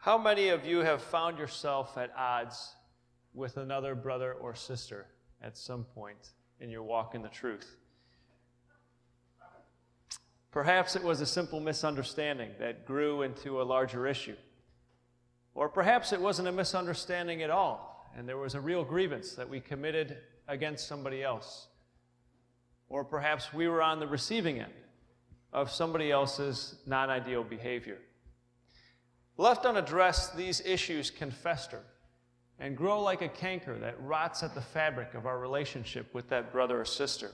How many of you have found yourself at odds with another brother or sister at some point in your walk in the truth? Perhaps it was a simple misunderstanding that grew into a larger issue. Or perhaps it wasn't a misunderstanding at all, and there was a real grievance that we committed against somebody else. Or perhaps we were on the receiving end of somebody else's non-ideal behavior. Left unaddressed, these issues can fester and grow like a canker that rots at the fabric of our relationship with that brother or sister.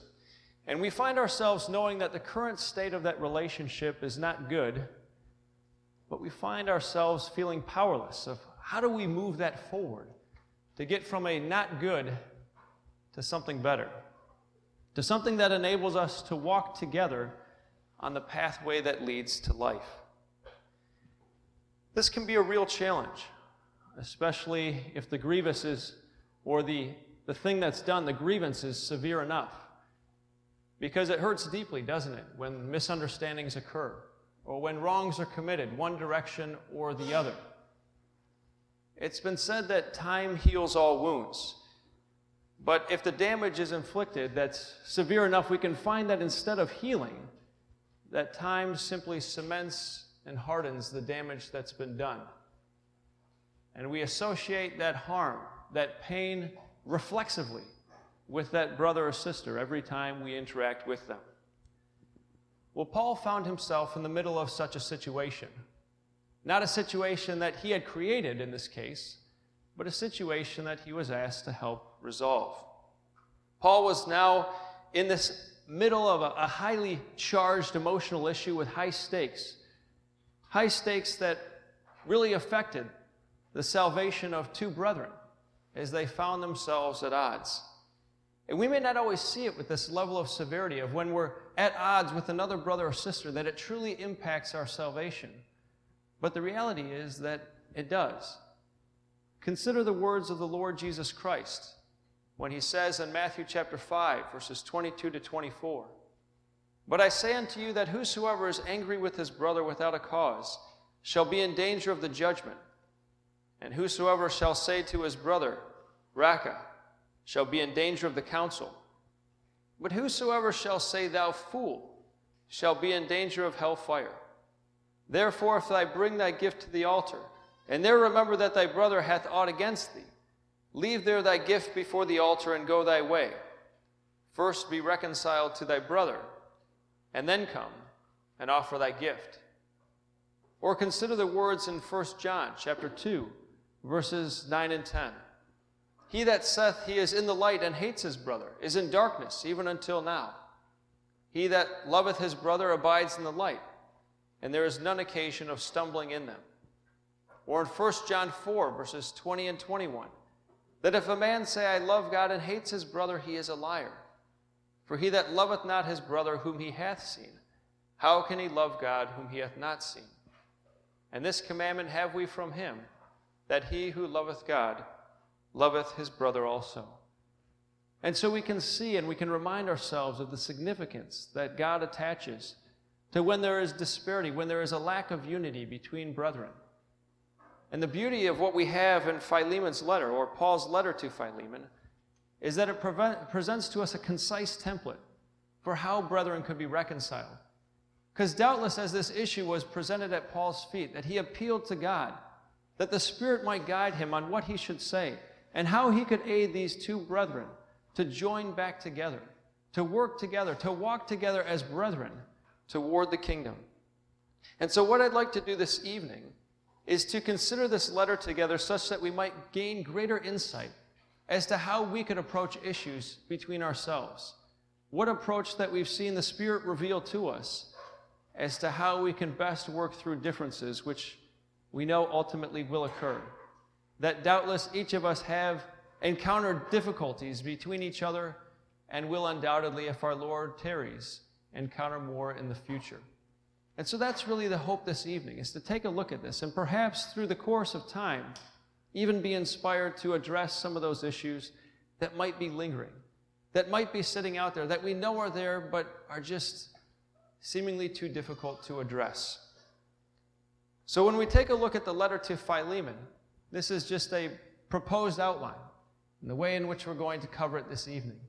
And we find ourselves knowing that the current state of that relationship is not good, but we find ourselves feeling powerless of how do we move that forward to get from a not good to something better, to something that enables us to walk together on the pathway that leads to life. This can be a real challenge, especially if the grievance is, or the thing that's done, the grievance is severe enough. Because it hurts deeply, doesn't it, when misunderstandings occur, or when wrongs are committed one direction or the other. It's been said that time heals all wounds. But if the damage is inflicted that's severe enough, we can find that instead of healing, that time simply cements and hardens the damage that's been done. And we associate that harm, that pain, reflexively with that brother or sister every time we interact with them. Well, Paul found himself in the middle of such a situation. Not a situation that he had created in this case, but a situation that he was asked to help resolve. Paul was now in this middle of a highly charged emotional issue with high stakes. High stakes that really affected the salvation of two brethren as they found themselves at odds. And we may not always see it with this level of severity of when we're at odds with another brother or sister that it truly impacts our salvation. But the reality is that it does. Consider the words of the Lord Jesus Christ when he says in Matthew chapter 5, verses 22 to 24, "But I say unto you that whosoever is angry with his brother without a cause shall be in danger of the judgment. And whosoever shall say to his brother, Raca, shall be in danger of the council. But whosoever shall say, Thou fool, shall be in danger of hell fire. Therefore, if thou bring thy gift to the altar, and there remember that thy brother hath aught against thee, leave there thy gift before the altar, and go thy way. First be reconciled to thy brother, and then come and offer thy gift." Or consider the words in 1 John chapter 2, verses 9 and 10. "He that saith he is in the light and hates his brother is in darkness even until now. He that loveth his brother abides in the light, and there is none occasion of stumbling in them." Or in 1 John 4, verses 20 and 21, "That if a man say, I love God, and hates his brother, he is a liar. For he that loveth not his brother whom he hath seen, how can he love God whom he hath not seen? And this commandment have we from him, that he who loveth God loveth his brother also." And so we can see and we can remind ourselves of the significance that God attaches to when there is disparity, when there is a lack of unity between brethren. And the beauty of what we have in Philemon's letter, or Paul's letter to Philemon, is that it presents to us a concise template for how brethren could be reconciled. Because doubtless as this issue was presented at Paul's feet, that he appealed to God, that the Spirit might guide him on what he should say and how he could aid these two brethren to join back together, to work together, to walk together as brethren toward the kingdom. And so what I'd like to do this evening is to consider this letter together such that we might gain greater insight as to how we could approach issues between ourselves. What approach that we've seen the Spirit reveal to us as to how we can best work through differences, which we know ultimately will occur. That doubtless each of us have encountered difficulties between each other and will undoubtedly, if our Lord tarries, encounter more in the future. And so that's really the hope this evening, is to take a look at this and perhaps through the course of time, even be inspired to address some of those issues that might be lingering, that might be sitting out there, that we know are there but are just seemingly too difficult to address. So when we take a look at the letter to Philemon, this is just a proposed outline and the way in which we're going to cover it this evening.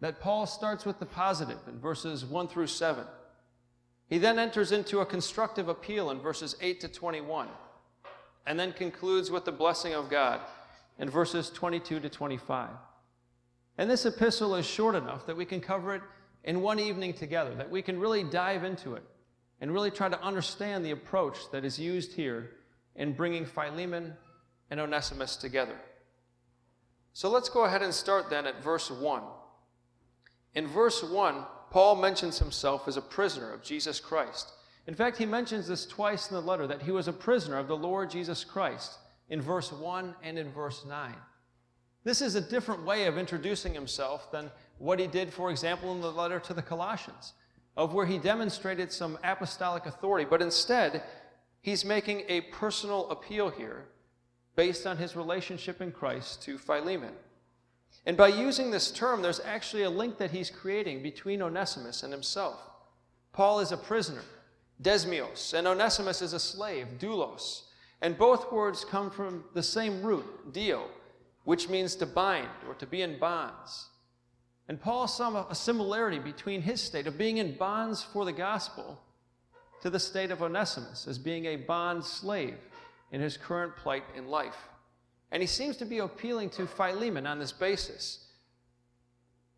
That Paul starts with the positive in verses 1 through 7. He then enters into a constructive appeal in verses 8 to 21, and then concludes with the blessing of God in verses 22 to 25. And this epistle is short enough that we can cover it in one evening together, that we can really dive into it and really try to understand the approach that is used here in bringing Philemon and Onesimus together. So let's go ahead and start then at verse 1. In verse 1, Paul mentions himself as a prisoner of Jesus Christ. In fact, he mentions this twice in the letter, that he was a prisoner of the Lord Jesus Christ, in verse 1 and in verse 9. This is a different way of introducing himself than what he did, for example, in the letter to the Colossians, of where he demonstrated some apostolic authority, but instead, he's making a personal appeal here based on his relationship in Christ to Philemon. And by using this term, there's actually a link that he's creating between Onesimus and himself. Paul is a prisoner, desmios, and Onesimus is a slave, doulos. And both words come from the same root, dio, which means to bind or to be in bonds. And Paul saw a similarity between his state of being in bonds for the gospel to the state of Onesimus as being a bond slave in his current plight in life. And he seems to be appealing to Philemon on this basis.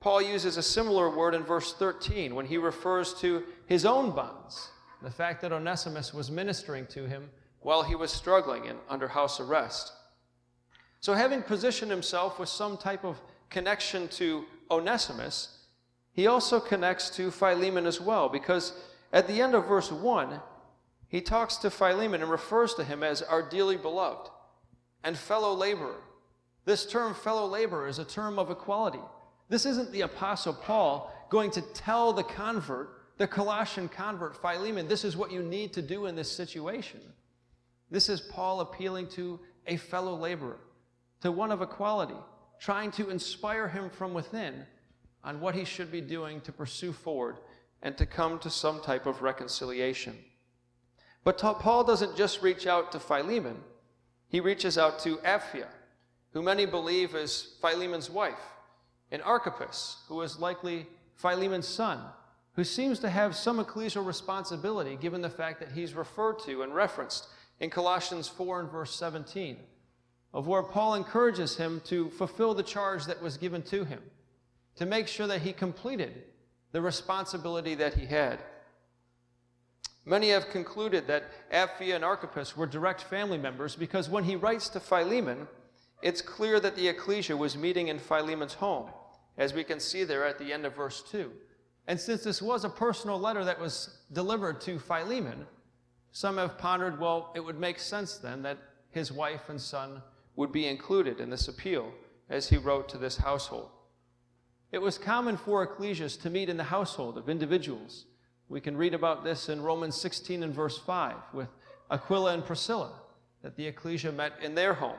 Paul uses a similar word in verse 13 when he refers to his own bonds, the fact that Onesimus was ministering to him while he was struggling and under house arrest. So having positioned himself with some type of connection to Onesimus, he also connects to Philemon as well, because at the end of verse 1, he talks to Philemon and refers to him as our dearly beloved and fellow laborer. This term, fellow laborer, is a term of equality. This isn't the Apostle Paul going to tell the convert, the Colossian convert Philemon, this is what you need to do in this situation. This is Paul appealing to a fellow laborer, to one of equality, trying to inspire him from within on what he should be doing to pursue forward and to come to some type of reconciliation. But Paul doesn't just reach out to Philemon. He reaches out to Apphia, who many believe is Philemon's wife, and Archippus, who is likely Philemon's son, who seems to have some ecclesial responsibility given the fact that he's referred to and referenced in Colossians 4 and verse 17, of where Paul encourages him to fulfill the charge that was given to him, to make sure that he completed the responsibility that he had. Many have concluded that Apphia and Archippus were direct family members because when he writes to Philemon, it's clear that the ecclesia was meeting in Philemon's home, as we can see there at the end of verse 2. And since this was a personal letter that was delivered to Philemon, some have pondered, well, it would make sense then that his wife and son would be included in this appeal as he wrote to this household. It was common for ecclesias to meet in the household of individuals. We can read about this in Romans 16 and verse 5 with Aquila and Priscilla, that the ecclesia met in their home.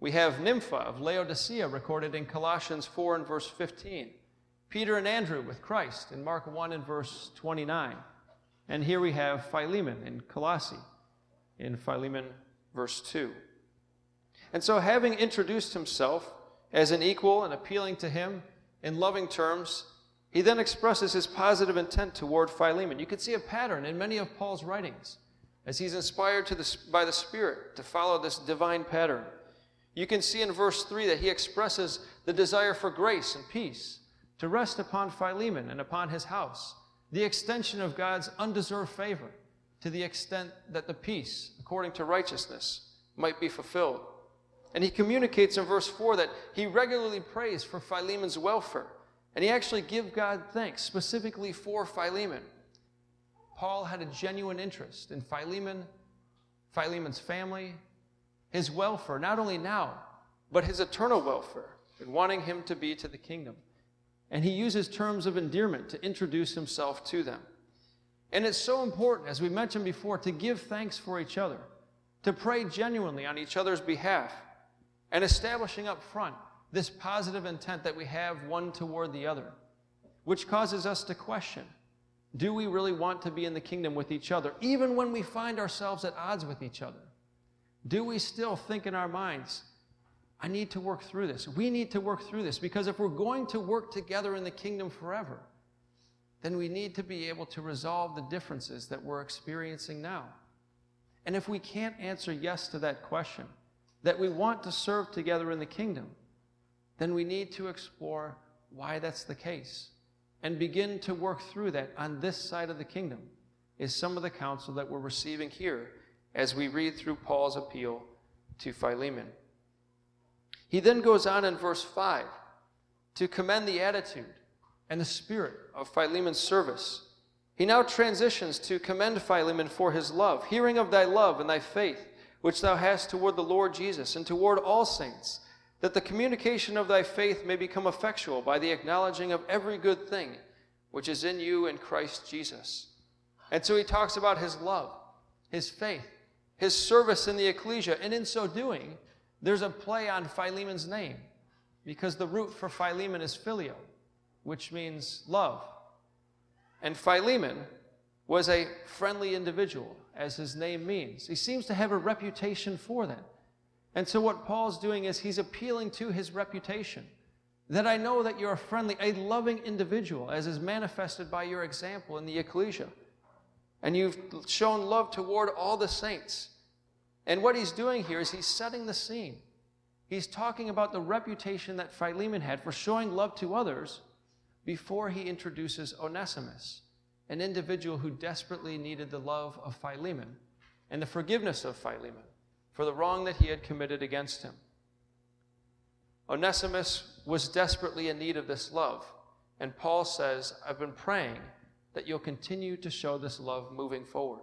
We have Nympha of Laodicea recorded in Colossians 4 and verse 15. Peter and Andrew with Christ in Mark 1 and verse 29. And here we have Philemon in Colossae in Philemon verse 2. And so having introduced himself as an equal and appealing to him in loving terms, he then expresses his positive intent toward Philemon. You can see a pattern in many of Paul's writings as he's inspired by the Spirit to follow this divine pattern. You can see in verse 3 that he expresses the desire for grace and peace to rest upon Philemon and upon his house, the extension of God's undeserved favor to the extent that the peace, according to righteousness, might be fulfilled. And he communicates in verse 4 that he regularly prays for Philemon's welfare, and he actually gives God thanks specifically for Philemon. Paul had a genuine interest in Philemon, Philemon's family, his welfare, not only now, but his eternal welfare, and wanting him to be to the kingdom. And he uses terms of endearment to introduce himself to them. And it's so important, as we mentioned before, to give thanks for each other, to pray genuinely on each other's behalf, and establishing up front this positive intent that we have one toward the other, which causes us to question, Do we really want to be in the kingdom with each other, even when we find ourselves at odds with each other? Do we still think in our minds, I need to work through this. We need to work through this, because if we're going to work together in the kingdom forever, then we need to be able to resolve the differences that we're experiencing now. And if we can't answer yes to that question, that we want to serve together in the kingdom, then we need to explore why that's the case and begin to work through that on this side of the kingdom, is some of the counsel that we're receiving here as we read through Paul's appeal to Philemon. He then goes on in verse 5 to commend the attitude and the spirit of Philemon's service. He now transitions to commend Philemon for his love, hearing of thy love and thy faith, which thou hast toward the Lord Jesus and toward all saints, that the communication of thy faith may become effectual by the acknowledging of every good thing which is in you in Christ Jesus. And so he talks about his love, his faith, his service in the ecclesia, and in so doing, there's a play on Philemon's name, because the root for Philemon is filio, which means love. And Philemon was a friendly individual, as his name means. He seems to have a reputation for that. And so what Paul's doing is he's appealing to his reputation, that I know that you're a friendly, a loving individual, as is manifested by your example in the ecclesia. And you've shown love toward all the saints. And what he's doing here is he's setting the scene. He's talking about the reputation that Philemon had for showing love to others before he introduces Onesimus, an individual who desperately needed the love of Philemon and the forgiveness of Philemon for the wrong that he had committed against him. Onesimus was desperately in need of this love, and Paul says, I've been praying that you'll continue to show this love moving forward.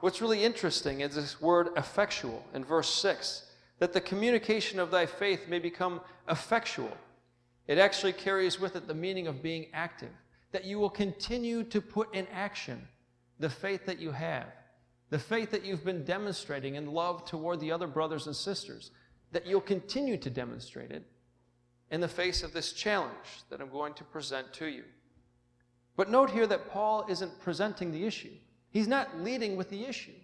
What's really interesting is this word effectual in verse 6, that the communication of thy faith may become effectual. It actually carries with it the meaning of being active, that you will continue to put in action the faith that you have, the faith that you've been demonstrating in love toward the other brothers and sisters, that you'll continue to demonstrate it in the face of this challenge that I'm going to present to you. But note here that Paul isn't presenting the issue. He's not leading with the issue.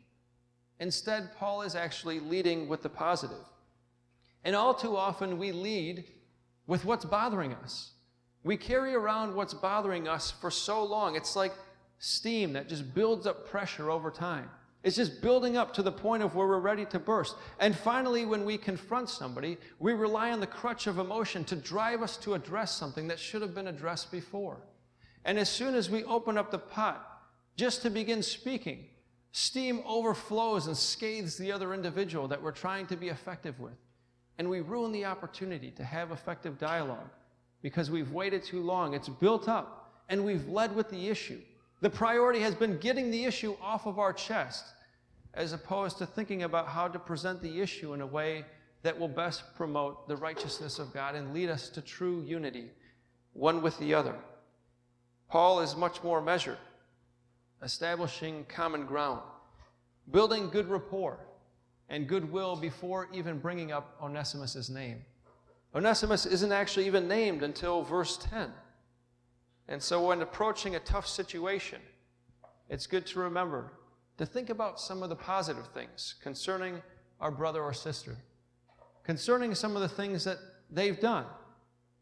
Instead, Paul is actually leading with the positive. And all too often, we lead with what's bothering us. We carry around what's bothering us for so long. It's like steam that just builds up pressure over time. It's just building up to the point of where we're ready to burst. And finally, when we confront somebody, we rely on the crutch of emotion to drive us to address something that should have been addressed before. And as soon as we open up the pot, just to begin speaking, steam overflows and scathes the other individual that we're trying to be effective with. And we ruin the opportunity to have effective dialogue because we've waited too long. It's built up, and we've led with the issue. The priority has been getting the issue off of our chest as opposed to thinking about how to present the issue in a way that will best promote the righteousness of God and lead us to true unity, one with the other. Paul is much more measured, establishing common ground, building good rapport and goodwill before even bringing up Onesimus' name. Onesimus isn't actually even named until verse 10. And so when approaching a tough situation, it's good to remember to think about some of the positive things concerning our brother or sister, concerning some of the things that they've done.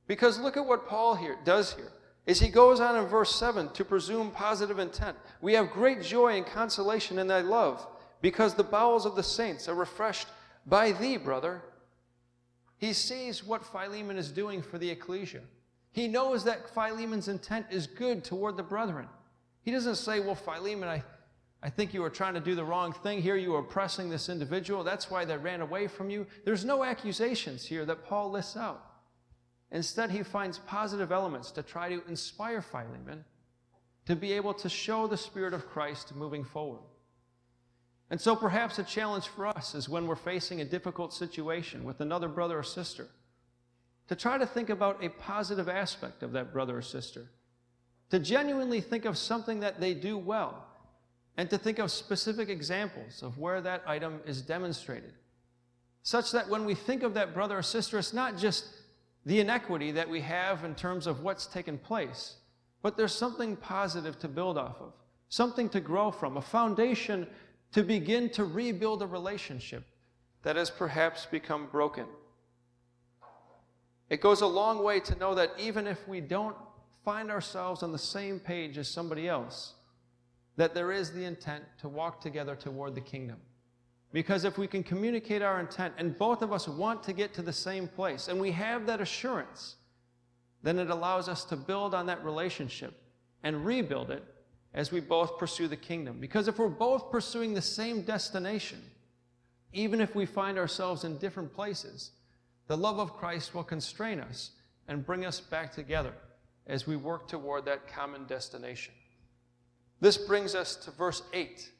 Because look at what Paul here does here. As he goes on in verse 7 to presume positive intent, we have great joy and consolation in thy love, because the bowels of the saints are refreshed by thee, brother. He sees what Philemon is doing for the ecclesia. He knows that Philemon's intent is good toward the brethren. He doesn't say, well, Philemon, I think you were trying to do the wrong thing here. You were oppressing this individual. That's why they ran away from you. There's no accusations here that Paul lists out. Instead, he finds positive elements to try to inspire Philemon to be able to show the Spirit of Christ moving forward. And so perhaps a challenge for us is when we're facing a difficult situation with another brother or sister, to try to think about a positive aspect of that brother or sister, to genuinely think of something that they do well, and to think of specific examples of where that item is demonstrated, such that when we think of that brother or sister, it's not just the inequity that we have in terms of what's taken place, But there's something positive to build off of, something to grow from, a foundation to begin to rebuild a relationship that has perhaps become broken. It goes a long way to know that even if we don't find ourselves on the same page as somebody else, that there is the intent to walk together toward the kingdom. Because if we can communicate our intent, and both of us want to get to the same place, and we have that assurance, then it allows us to build on that relationship and rebuild it as we both pursue the kingdom. Because if we're both pursuing the same destination, even if we find ourselves in different places, the love of Christ will constrain us and bring us back together as we work toward that common destination. This brings us to verse 8.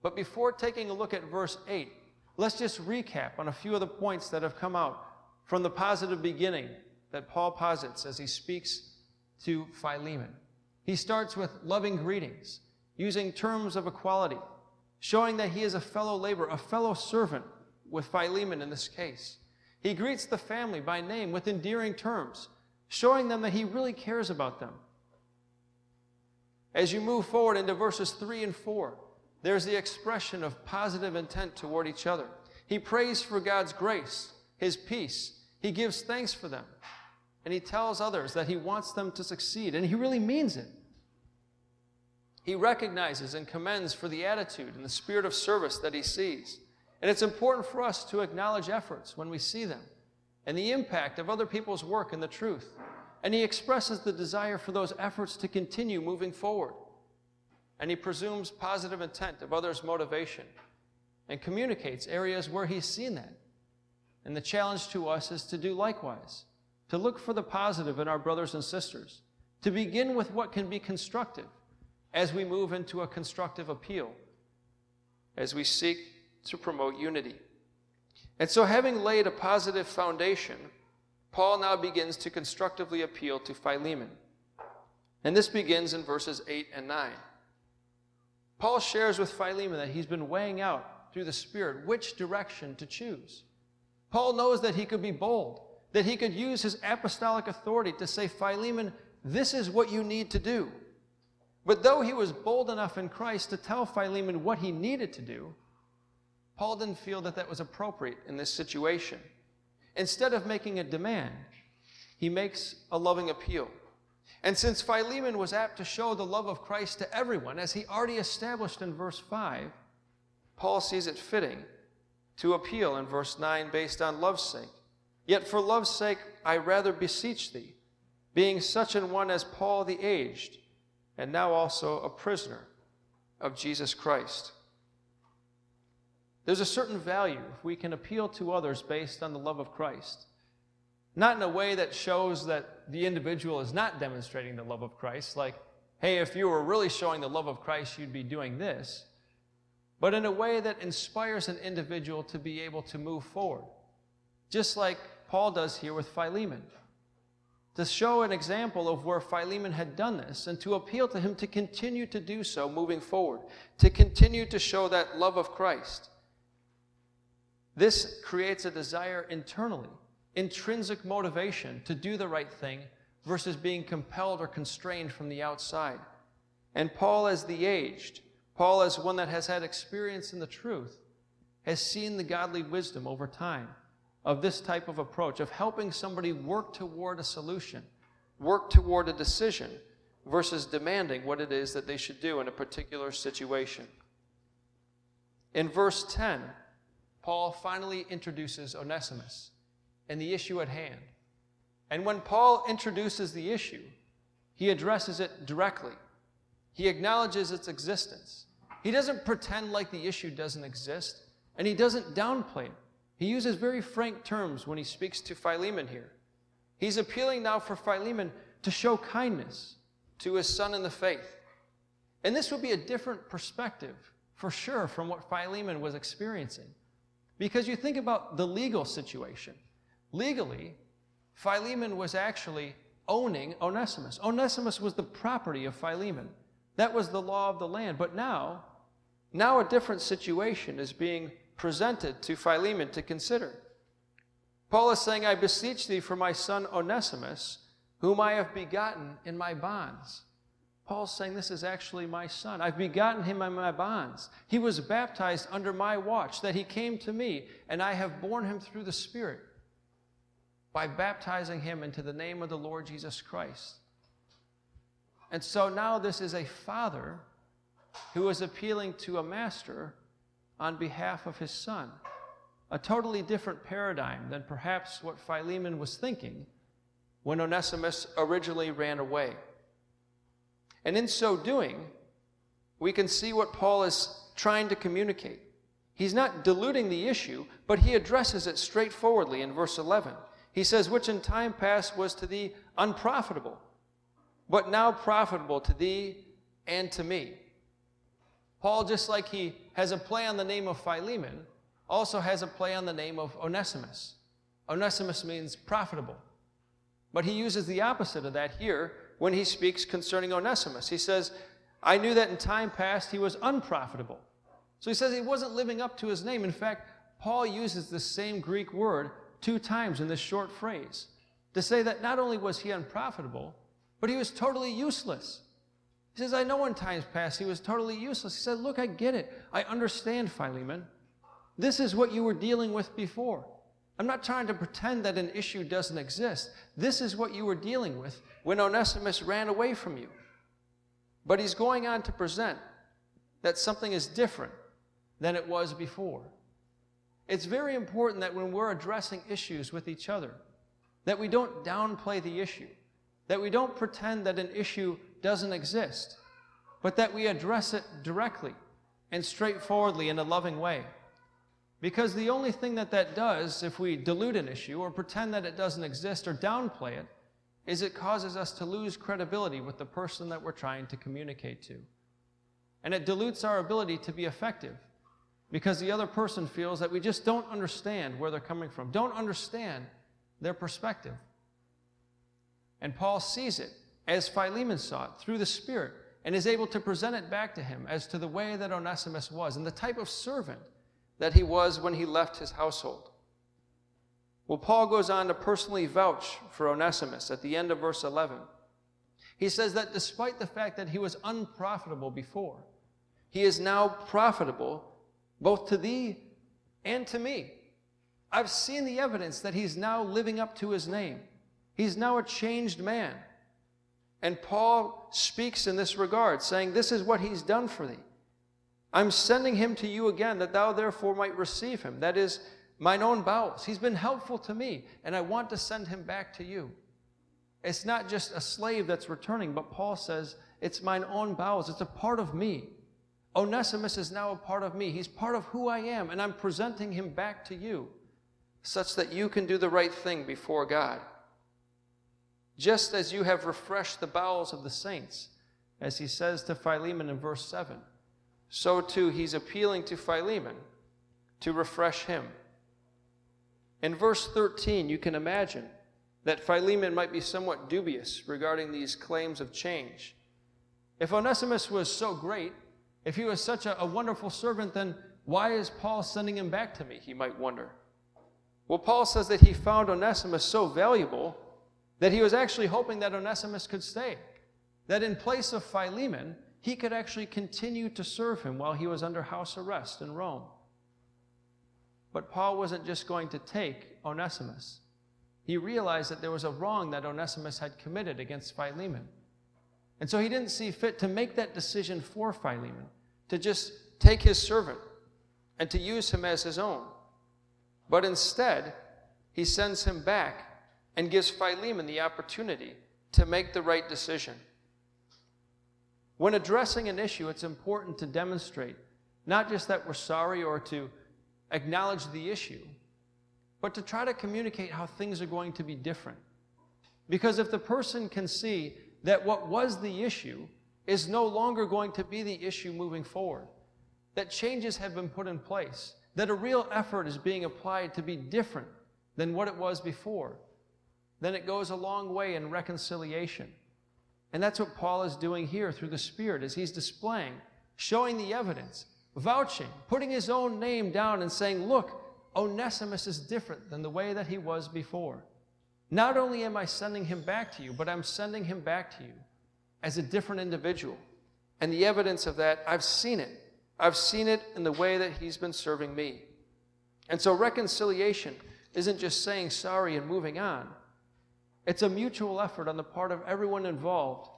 But before taking a look at verse 8, let's just recap on a few of the points that have come out from the positive beginning that Paul posits as he speaks to Philemon. He starts with loving greetings, using terms of equality, showing that he is a fellow laborer, a fellow servant with Philemon in this case. He greets the family by name with endearing terms, showing them that he really cares about them. As you move forward into verses 3 and 4, there's the expression of positive intent toward each other. He prays for God's grace, his peace. He gives thanks for them. And he tells others that he wants them to succeed, and he really means it. He recognizes and commends for the attitude and the spirit of service that he sees. And it's important for us to acknowledge efforts when we see them and the impact of other people's work and the truth. And he expresses the desire for those efforts to continue moving forward. And he presumes positive intent of others' motivation and communicates areas where he's seen that. And the challenge to us is to do likewise, to look for the positive in our brothers and sisters, to begin with what can be constructive as we move into a constructive appeal, as we seek to promote unity. And so having laid a positive foundation, Paul now begins to constructively appeal to Philemon. And this begins in verses 8 and 9. Paul shares with Philemon that he's been weighing out through the Spirit which direction to choose. Paul knows that he could be bold, that he could use his apostolic authority to say, Philemon, this is what you need to do. But though he was bold enough in Christ to tell Philemon what he needed to do, Paul didn't feel that that was appropriate in this situation. Instead of making a demand, he makes a loving appeal. And since Philemon was apt to show the love of Christ to everyone, as he already established in verse 5, Paul sees it fitting to appeal in verse 9 based on love's sake. Yet for love's sake, I rather beseech thee, being such an one as Paul the aged, and now also a prisoner of Jesus Christ. There's a certain value if we can appeal to others based on the love of Christ. Not in a way that shows that the individual is not demonstrating the love of Christ, like, hey, if you were really showing the love of Christ, you'd be doing this, but in a way that inspires an individual to be able to move forward, just like Paul does here with Philemon, to show an example of where Philemon had done this and to appeal to him to continue to do so moving forward, to continue to show that love of Christ. This creates a desire internally, intrinsic motivation to do the right thing versus being compelled or constrained from the outside. And Paul as the aged, Paul as one that has had experience in the truth, has seen the godly wisdom over time of this type of approach, of helping somebody work toward a solution, work toward a decision versus demanding what it is that they should do in a particular situation. In verse 10, Paul finally introduces Onesimus and the issue at hand. And when Paul introduces the issue, he addresses it directly. He acknowledges its existence. He doesn't pretend like the issue doesn't exist, and he doesn't downplay it. He uses very frank terms when he speaks to Philemon here. He's appealing now for Philemon to show kindness to his son in the faith. And this would be a different perspective, for sure, from what Philemon was experiencing. Because you think about the legal situation. Legally, Philemon was actually owning Onesimus. Onesimus was the property of Philemon. That was the law of the land. But now a different situation is being presented to Philemon to consider. Paul is saying, I beseech thee for my son Onesimus, whom I have begotten in my bonds. Paul's saying, this is actually my son. I've begotten him in my bonds. He was baptized under my watch, that he came to me, and I have borne him through the Spirit by baptizing him into the name of the Lord Jesus Christ. And so now this is a father who is appealing to a master on behalf of his son. A totally different paradigm than perhaps what Philemon was thinking when Onesimus originally ran away. And in so doing, we can see what Paul is trying to communicate. He's not diluting the issue, but he addresses it straightforwardly in verse 11. He says, which in time past was to thee unprofitable, but now profitable to thee and to me. Paul, just like he has a play on the name of Philemon, also has a play on the name of Onesimus. Onesimus means profitable. But he uses the opposite of that here when he speaks concerning Onesimus. He says, I knew that in time past he was unprofitable. So he says he wasn't living up to his name. In fact, Paul uses the same Greek word 2 times in this short phrase to say that not only was he unprofitable, but he was totally useless. He says, I know in times past he was totally useless. He said, look, I get it. I understand, Philemon. This is what you were dealing with before. I'm not trying to pretend that an issue doesn't exist. This is what you were dealing with when Onesimus ran away from you. But he's going on to present that something is different than it was before. It's very important that when we're addressing issues with each other, that we don't downplay the issue, that we don't pretend that an issue doesn't exist, but that we address it directly and straightforwardly in a loving way. Because the only thing that does, if we dilute an issue or pretend that it doesn't exist or downplay it, is it causes us to lose credibility with the person that we're trying to communicate to. And it dilutes our ability to be effective because the other person feels that we just don't understand where they're coming from, don't understand their perspective. And Paul sees it as Philemon saw it through the Spirit and is able to present it back to him as to the way that Onesimus was and the type of servant that he was when he left his household. Well, Paul goes on to personally vouch for Onesimus at the end of verse 11. He says that despite the fact that he was unprofitable before, he is now profitable both to thee and to me. I've seen the evidence that he's now living up to his name. He's now a changed man. And Paul speaks in this regard, saying, this is what he's done for thee. I'm sending him to you again, that thou therefore might receive him. That is, mine own bowels. He's been helpful to me, and I want to send him back to you. It's not just a slave that's returning, but Paul says, it's mine own bowels. It's a part of me. Onesimus is now a part of me. He's part of who I am, and I'm presenting him back to you, such that you can do the right thing before God. Just as you have refreshed the bowels of the saints, as he says to Philemon in verse 7, so too, he's appealing to Philemon to refresh him. In verse 13, you can imagine that Philemon might be somewhat dubious regarding these claims of change. If Onesimus was so great, if he was such a wonderful servant, then why is Paul sending him back to me, he might wonder. Well, Paul says that he found Onesimus so valuable that he was actually hoping that Onesimus could stay, that in place of Philemon, he could actually continue to serve him while he was under house arrest in Rome. But Paul wasn't just going to take Onesimus. He realized that there was a wrong that Onesimus had committed against Philemon. And so he didn't see fit to make that decision for Philemon, to just take his servant and to use him as his own. But instead, he sends him back and gives Philemon the opportunity to make the right decision. When addressing an issue, it's important to demonstrate not just that we're sorry or to acknowledge the issue, but to try to communicate how things are going to be different. Because if the person can see that what was the issue is no longer going to be the issue moving forward, that changes have been put in place, that a real effort is being applied to be different than what it was before, then it goes a long way in reconciliation. And that's what Paul is doing here through the Spirit, as he's displaying, showing the evidence, vouching, putting his own name down and saying, look, Onesimus is different than the way that he was before. Not only am I sending him back to you, but I'm sending him back to you as a different individual. And the evidence of that, I've seen it. I've seen it in the way that he's been serving me. And so reconciliation isn't just saying sorry and moving on. It's a mutual effort on the part of everyone involved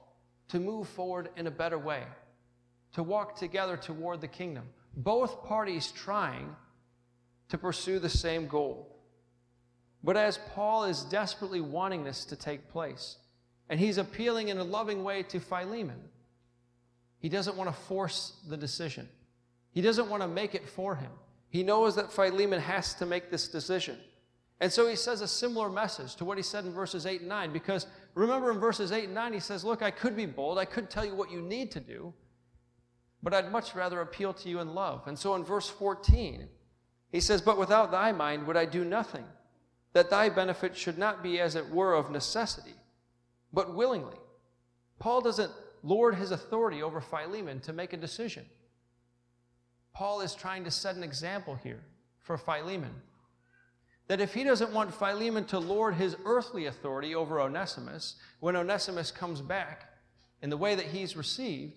to move forward in a better way, to walk together toward the kingdom. Both parties trying to pursue the same goal. But as Paul is desperately wanting this to take place, and he's appealing in a loving way to Philemon, he doesn't want to force the decision. He doesn't want to make it for him. He knows that Philemon has to make this decision. And so he says a similar message to what he said in verses 8 and 9, because remember in verses 8 and 9 he says, look, I could be bold, I could tell you what you need to do, but I'd much rather appeal to you in love. And so in verse 14, he says, but without thy mind would I do nothing, that thy benefit should not be as it were of necessity, but willingly. Paul doesn't lord his authority over Philemon to make a decision. Paul is trying to set an example here for Philemon, that if he doesn't want Philemon to lord his earthly authority over Onesimus, when Onesimus comes back in the way that he's received,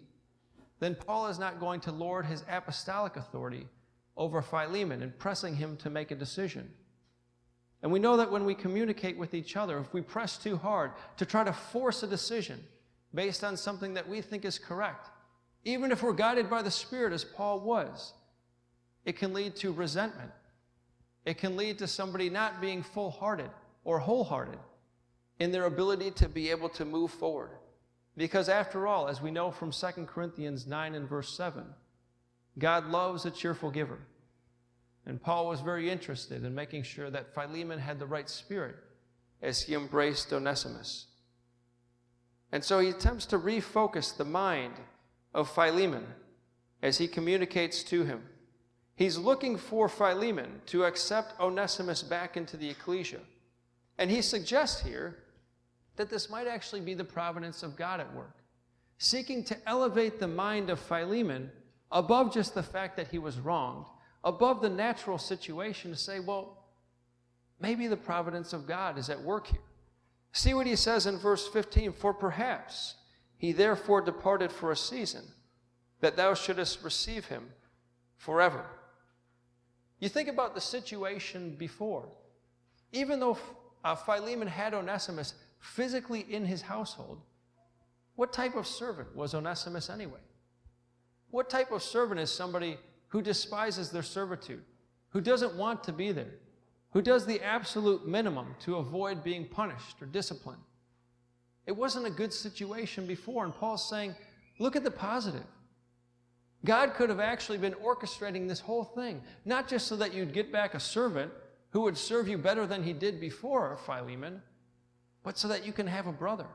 then Paul is not going to lord his apostolic authority over Philemon and pressing him to make a decision. And we know that when we communicate with each other, if we press too hard to try to force a decision based on something that we think is correct, even if we're guided by the Spirit as Paul was, it can lead to resentment. It can lead to somebody not being full-hearted or wholehearted in their ability to be able to move forward. Because after all, as we know from 2 Corinthians 9 and verse 7, God loves a cheerful giver. And Paul was very interested in making sure that Philemon had the right spirit as he embraced Onesimus. And so he attempts to refocus the mind of Philemon as he communicates to him. He's looking for Philemon to accept Onesimus back into the ecclesia. And he suggests here that this might actually be the providence of God at work, seeking to elevate the mind of Philemon above just the fact that he was wronged, above the natural situation, to say, well, maybe the providence of God is at work here. See what he says in verse 15, for perhaps he therefore departed for a season, that thou shouldest receive him forever. You think about the situation before. Even though Philemon had Onesimus physically in his household, what type of servant was Onesimus anyway? What type of servant is somebody who despises their servitude, who doesn't want to be there, who does the absolute minimum to avoid being punished or disciplined? It wasn't a good situation before, and Paul's saying, look at the positive. God could have actually been orchestrating this whole thing, not just so that you'd get back a servant who would serve you better than he did before, Philemon, but so that you can have a brother,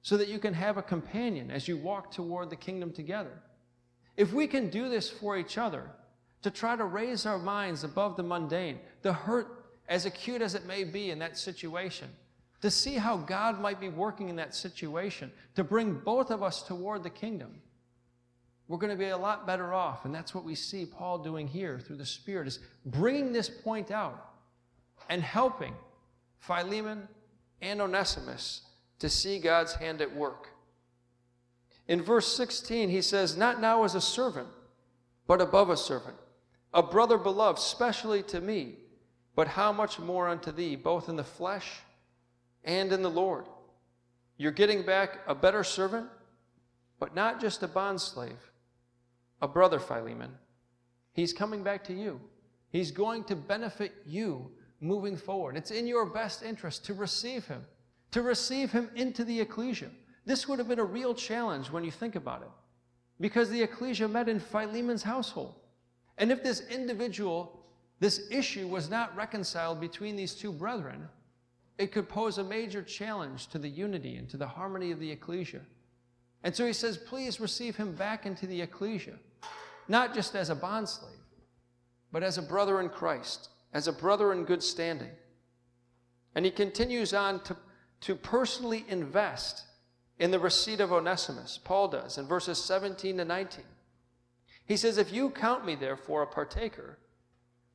so that you can have a companion as you walk toward the kingdom together. If we can do this for each other, to try to raise our minds above the mundane, the hurt, as acute as it may be in that situation, to see how God might be working in that situation, to bring both of us toward the kingdom, we're going to be a lot better off. And that's what we see Paul doing here through the Spirit, is bringing this point out and helping Philemon and Onesimus to see God's hand at work. In verse 16, he says, not now as a servant, but above a servant, a brother beloved, specially to me, but how much more unto thee, both in the flesh and in the Lord. You're getting back a better servant, but not just a bondslave, a brother, Philemon. He's coming back to you. He's going to benefit you moving forward. It's in your best interest to receive him into the ecclesia. This would have been a real challenge when you think about it, because the ecclesia met in Philemon's household. And if this individual, this issue was not reconciled between these two brethren, it could pose a major challenge to the unity and to the harmony of the ecclesia. And so he says, please receive him back into the ecclesia, not just as a bondslave, but as a brother in Christ, as a brother in good standing. And he continues on to personally invest in the receipt of Onesimus. Paul does in verses 17 to 19. He says, if you count me therefore a partaker,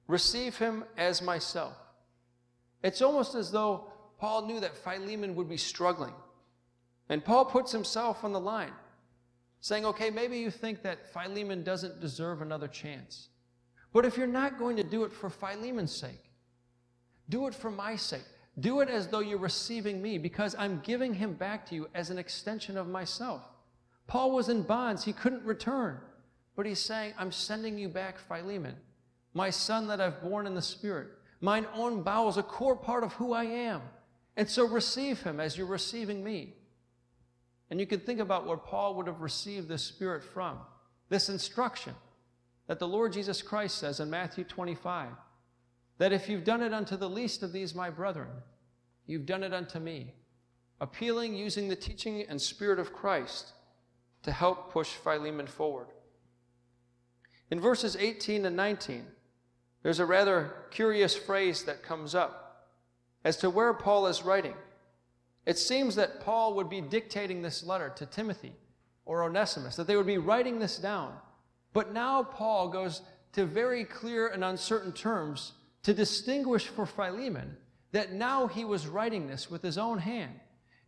receive him as myself. It's almost as though Paul knew that Philemon would be struggling. And Paul puts himself on the line, saying, okay, maybe you think that Philemon doesn't deserve another chance. But if you're not going to do it for Philemon's sake, do it for my sake. Do it as though you're receiving me, because I'm giving him back to you as an extension of myself. Paul was in bonds. He couldn't return. But he's saying, I'm sending you back, Philemon, my son that I've born in the Spirit. Mine own bowels, a core part of who I am. And so receive him as you're receiving me. And you can think about where Paul would have received this Spirit from, this instruction that the Lord Jesus Christ says in Matthew 25, that if you've done it unto the least of these, my brethren, you've done it unto me, appealing using the teaching and Spirit of Christ to help push Philemon forward. In verses 18 and 19, there's a rather curious phrase that comes up as to where Paul is writing. It seems that Paul would be dictating this letter to Timothy or Onesimus, that they would be writing this down. But now Paul goes to very clear and uncertain terms to distinguish for Philemon that now he was writing this with his own hand.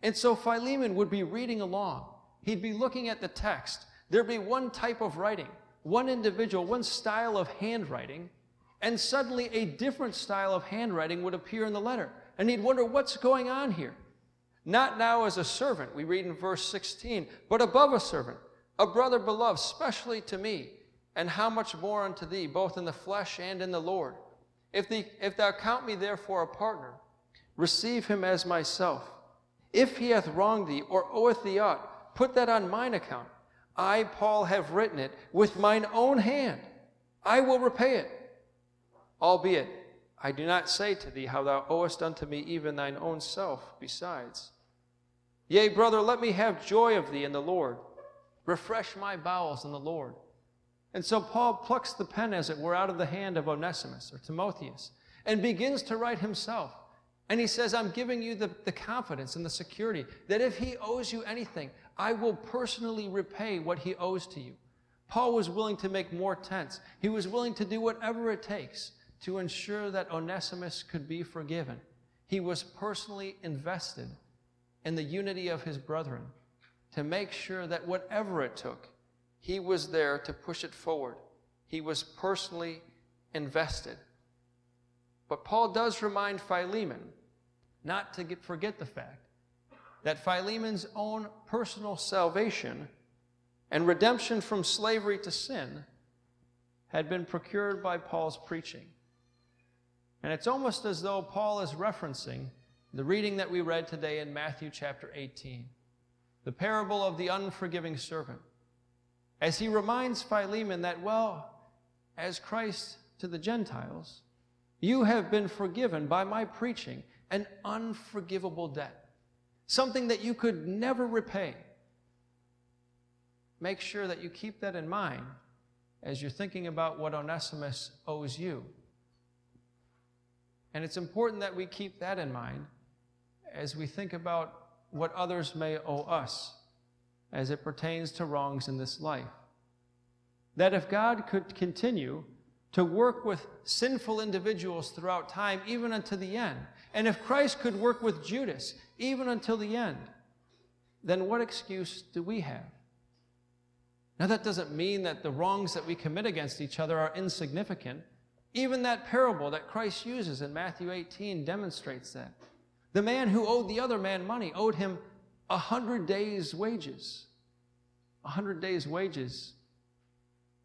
And so Philemon would be reading along. He'd be looking at the text. There'd be one type of writing, one individual, one style of handwriting, and suddenly a different style of handwriting would appear in the letter. And he'd wonder, what's going on here? Not now as a servant, we read in verse 16, but above a servant, a brother beloved, specially to me, and how much more unto thee, both in the flesh and in the Lord. If thou count me therefore a partner, receive him as myself. If he hath wronged thee, or oweth thee aught, put that on mine account. I, Paul, have written it with mine own hand. I will repay it. Albeit, I do not say to thee how thou owest unto me even thine own self besides. Yea, brother, let me have joy of thee in the Lord. Refresh my bowels in the Lord. And so Paul plucks the pen, as it were, out of the hand of Onesimus or Timotheus and begins to write himself. And he says, I'm giving you the confidence and the security that if he owes you anything, I will personally repay what he owes to you. Paul was willing to make more tents. He was willing to do whatever it takes to ensure that Onesimus could be forgiven. He was personally invested in the unity of his brethren to make sure that whatever it took, he was there to push it forward. He was personally invested. But Paul does remind Philemon not to forget the fact that Philemon's own personal salvation and redemption from slavery to sin had been procured by Paul's preaching. And it's almost as though Paul is referencing the reading that we read today in Matthew chapter 18, the parable of the unforgiving servant, as he reminds Philemon that, well, as Christ to the Gentiles, you have been forgiven by my preaching an unforgivable debt, something that you could never repay. Make sure that you keep that in mind as you're thinking about what Onesimus owes you. And it's important that we keep that in mind as we think about what others may owe us as it pertains to wrongs in this life. That if God could continue to work with sinful individuals throughout time, even until the end, and if Christ could work with Judas, even until the end, then what excuse do we have? Now, that doesn't mean that the wrongs that we commit against each other are insignificant. Even that parable that Christ uses in Matthew 18 demonstrates that. The man who owed the other man money owed him 100 days' wages. 100 days' wages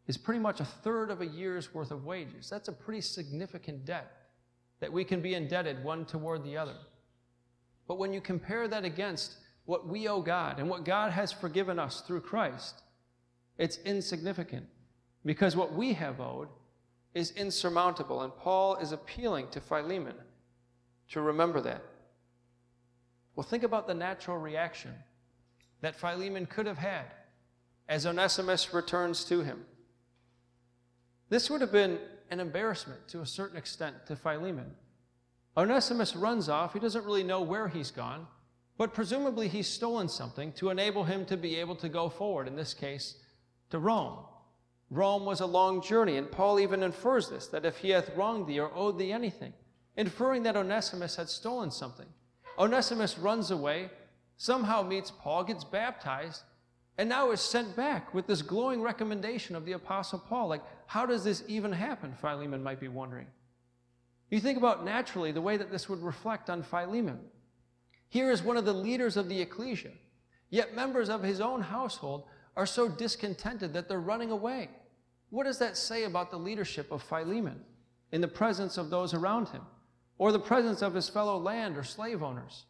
is pretty much a third of a year's worth of wages. That's a pretty significant debt that we can be indebted one toward the other. But when you compare that against what we owe God and what God has forgiven us through Christ, it's insignificant, because what we have owed is insurmountable, and Paul is appealing to Philemon to remember that. Well, think about the natural reaction that Philemon could have had as Onesimus returns to him. This would have been an embarrassment to a certain extent to Philemon. Onesimus runs off. He doesn't really know where he's gone, but presumably he's stolen something to enable him to be able to go forward, in this case, to Rome. Rome was a long journey, and Paul even infers this, that if he hath wronged thee or owed thee anything, inferring that Onesimus had stolen something. Onesimus runs away, somehow meets Paul, gets baptized, and now is sent back with this glowing recommendation of the Apostle Paul. Like, how does this even happen, Philemon might be wondering. You think about naturally the way that this would reflect on Philemon. Here is one of the leaders of the ecclesia, yet members of his own household are so discontented that they're running away. What does that say about the leadership of Philemon in the presence of those around him, or the presence of his fellow land or slave owners?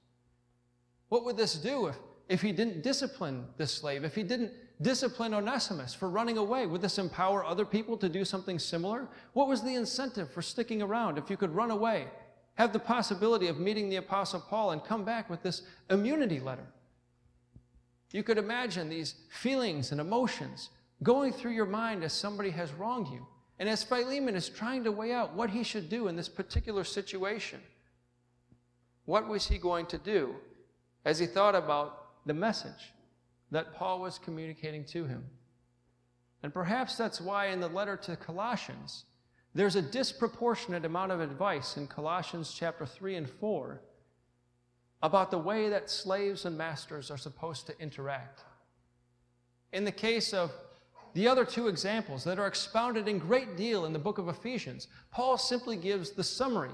What would this do if he didn't discipline this slave, if he didn't discipline Onesimus for running away? Would this empower other people to do something similar? What was the incentive for sticking around if you could run away, have the possibility of meeting the Apostle Paul, and come back with this immunity letter? You could imagine these feelings and emotions going through your mind as somebody has wronged you, and as Philemon is trying to weigh out what he should do in this particular situation. What was he going to do as he thought about the message that Paul was communicating to him? And perhaps that's why in the letter to Colossians, there's a disproportionate amount of advice in Colossians chapter 3 and 4 about the way that slaves and masters are supposed to interact. In the case of the other two examples that are expounded in great deal in the book of Ephesians, Paul simply gives the summary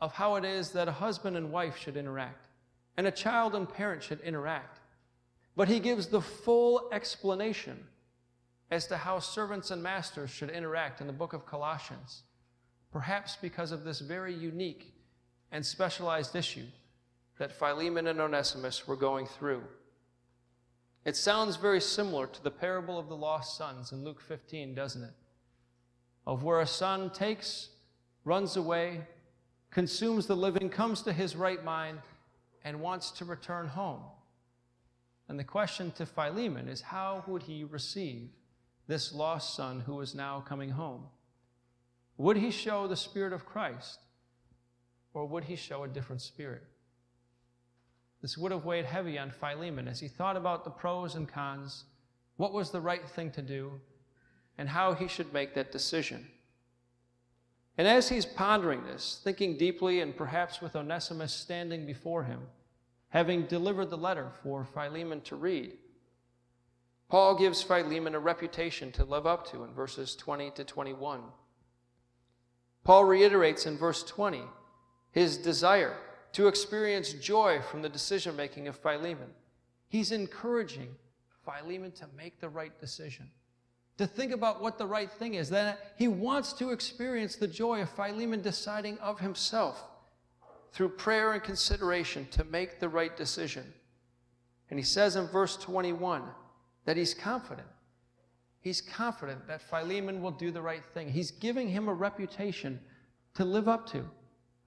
of how it is that a husband and wife should interact, and a child and parent should interact. But he gives the full explanation as to how servants and masters should interact in the book of Colossians, perhaps because of this very unique and specialized issue that Philemon and Onesimus were going through. It sounds very similar to the parable of the lost sons in Luke 15, doesn't it? Of where a son takes, runs away, consumes the living, comes to his right mind, and wants to return home. And the question to Philemon is, how would he receive this lost son who is now coming home? Would he show the Spirit of Christ, or would he show a different spirit? This would have weighed heavy on Philemon as he thought about the pros and cons, what was the right thing to do, and how he should make that decision. And as he's pondering this, thinking deeply, and perhaps with Onesimus standing before him, having delivered the letter for Philemon to read, Paul gives Philemon a reputation to live up to in verses 20 to 21. Paul reiterates in verse 20 his desire to experience joy from the decision-making of Philemon. He's encouraging Philemon to make the right decision, to think about what the right thing is, that he wants to experience the joy of Philemon deciding of himself through prayer and consideration to make the right decision. And he says in verse 21 that he's confident. He's confident that Philemon will do the right thing. He's giving him a reputation to live up to.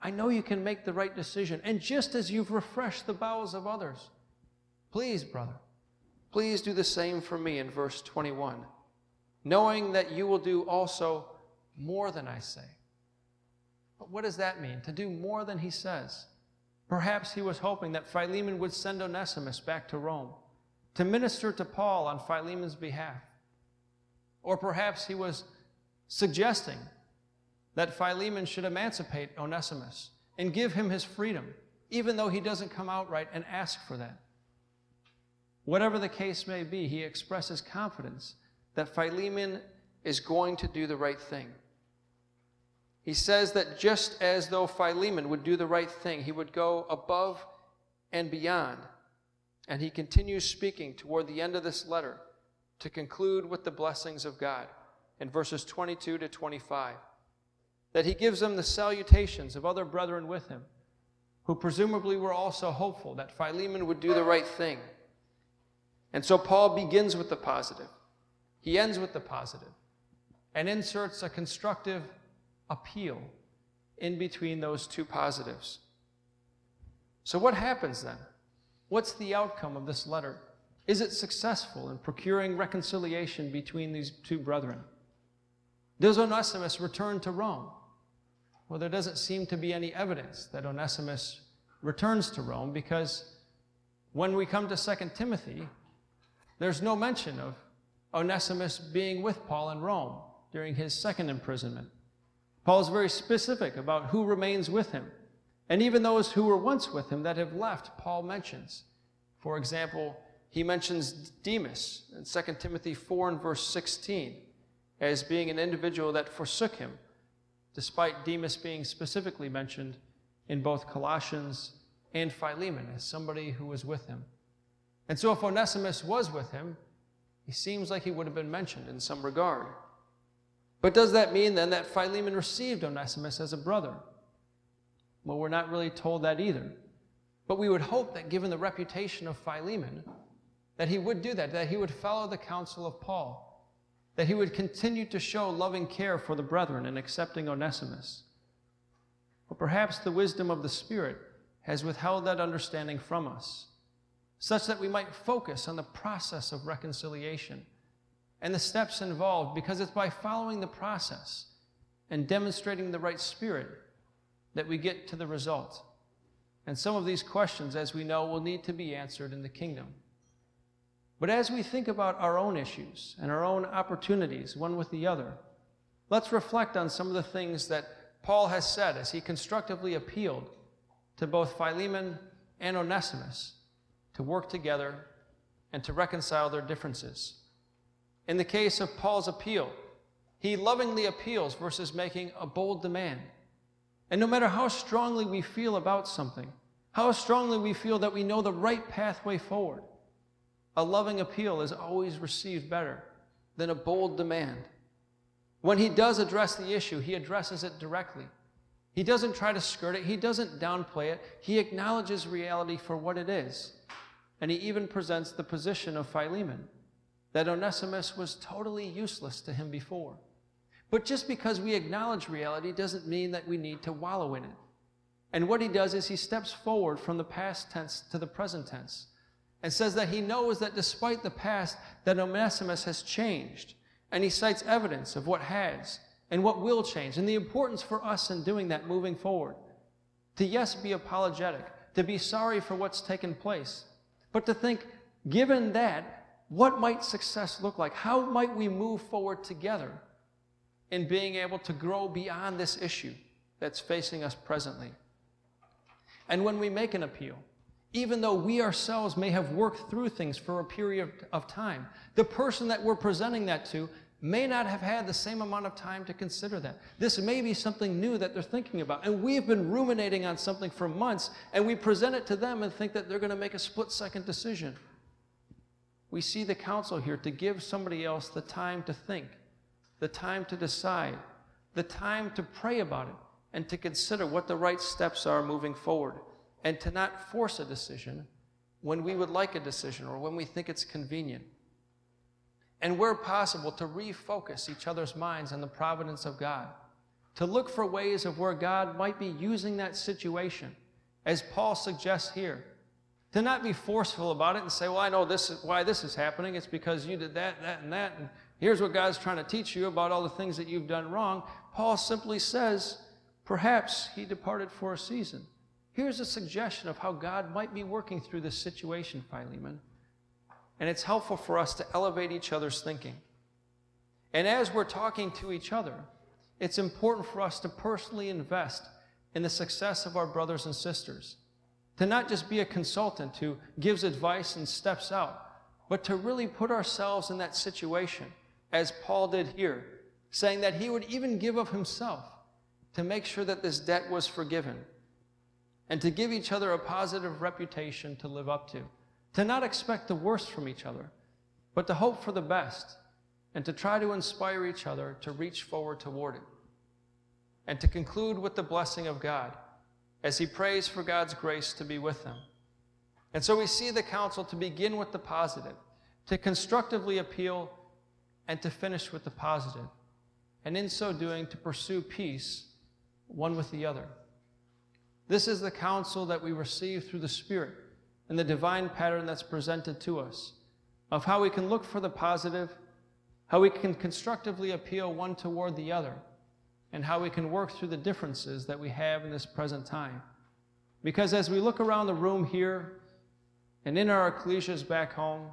I know you can make the right decision, and just as you've refreshed the bowels of others, please, brother, please do the same for me in verse 21. Knowing that you will do also more than I say. But what does that mean, to do more than he says? Perhaps he was hoping that Philemon would send Onesimus back to Rome to minister to Paul on Philemon's behalf. Or perhaps he was suggesting that Philemon should emancipate Onesimus and give him his freedom, even though he doesn't come outright and ask for that. Whatever the case may be, he expresses confidence that Philemon is going to do the right thing. He says that just as though Philemon would do the right thing, he would go above and beyond. And he continues speaking toward the end of this letter to conclude with the blessings of God in verses 22 to 25. That he gives them the salutations of other brethren with him, who presumably were also hopeful that Philemon would do the right thing. And so Paul begins with the positive. He ends with the positive and inserts a constructive appeal in between those two positives. So what happens then? What's the outcome of this letter? Is it successful in procuring reconciliation between these two brethren? Does Onesimus return to Rome? Well, there doesn't seem to be any evidence that Onesimus returns to Rome, because when we come to 2 Timothy, there's no mention of Onesimus being with Paul in Rome during his second imprisonment. Paul is very specific about who remains with him, and even those who were once with him that have left, Paul mentions. For example, he mentions Demas in 2 Timothy 4 and verse 16 as being an individual that forsook him, despite Demas being specifically mentioned in both Colossians and Philemon as somebody who was with him. And so if Onesimus was with him, he seems like he would have been mentioned in some regard. But does that mean then that Philemon received Onesimus as a brother? Well, we're not really told that either. But we would hope that given the reputation of Philemon, that he would do that he would follow the counsel of Paul, that he would continue to show loving care for the brethren in accepting Onesimus. But perhaps the wisdom of the Spirit has withheld that understanding from us, such that we might focus on the process of reconciliation and the steps involved, because it's by following the process and demonstrating the right spirit that we get to the result. And some of these questions, as we know, will need to be answered in the kingdom. But as we think about our own issues and our own opportunities, one with the other, let's reflect on some of the things that Paul has said as he constructively appealed to both Philemon and Onesimus to work together and to reconcile their differences. In the case of Paul's appeal, he lovingly appeals versus making a bold demand. And no matter how strongly we feel about something, how strongly we feel that we know the right pathway forward, a loving appeal is always received better than a bold demand. When he does address the issue, he addresses it directly. He doesn't try to skirt it. He doesn't downplay it. He acknowledges reality for what it is. And he even presents the position of Philemon, that Onesimus was totally useless to him before. But just because we acknowledge reality doesn't mean that we need to wallow in it. And what he does is he steps forward from the past tense to the present tense, and says that he knows that despite the past, that Onesimus has changed. And he cites evidence of what has and what will change, and the importance for us in doing that moving forward. To, yes, be apologetic, to be sorry for what's taken place, but to think, given that, what might success look like? How might we move forward together in being able to grow beyond this issue that's facing us presently? And when we make an appeal, even though we ourselves may have worked through things for a period of time, the person that we're presenting that to may not have had the same amount of time to consider that. This may be something new that they're thinking about, and we've been ruminating on something for months, and we present it to them and think that they're going to make a split-second decision. We see the counsel here to give somebody else the time to think, the time to decide, the time to pray about it, and to consider what the right steps are moving forward. And to not force a decision when we would like a decision or when we think it's convenient. And where possible, to refocus each other's minds on the providence of God, to look for ways of where God might be using that situation, as Paul suggests here. To not be forceful about it and say, well, I know this is why this is happening. It's because you did that, that, and that, and here's what God's trying to teach you about all the things that you've done wrong. Paul simply says, perhaps he departed for a season. Here's a suggestion of how God might be working through this situation, Philemon. And it's helpful for us to elevate each other's thinking. And as we're talking to each other, it's important for us to personally invest in the success of our brothers and sisters. To not just be a consultant who gives advice and steps out, but to really put ourselves in that situation, as Paul did here, saying that he would even give of himself to make sure that this debt was forgiven, and to give each other a positive reputation to live up to not expect the worst from each other, but to hope for the best, and to try to inspire each other to reach forward toward it. And to conclude with the blessing of God, as he prays for God's grace to be with them. And so we see the counsel to begin with the positive, to constructively appeal, and to finish with the positive, and in so doing to pursue peace one with the other. This is the counsel that we receive through the Spirit and the divine pattern that's presented to us of how we can look for the positive, how we can constructively appeal one toward the other, and how we can work through the differences that we have in this present time. Because as we look around the room here and in our ecclesias back home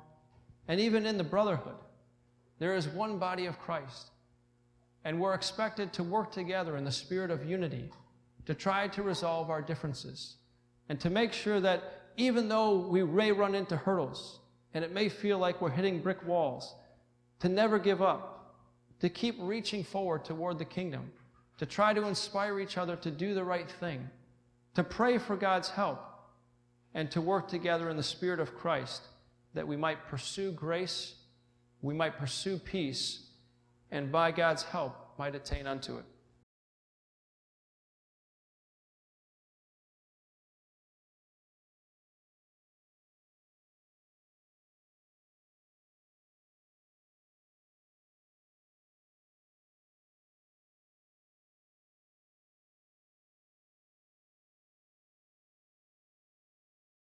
and even in the brotherhood, there is one body of Christ, and we're expected to work together in the spirit of unity to try to resolve our differences and to make sure that even though we may run into hurdles and it may feel like we're hitting brick walls, to never give up, to keep reaching forward toward the kingdom, to try to inspire each other to do the right thing, to pray for God's help, and to work together in the Spirit of Christ that we might pursue grace, we might pursue peace, and by God's help might attain unto it.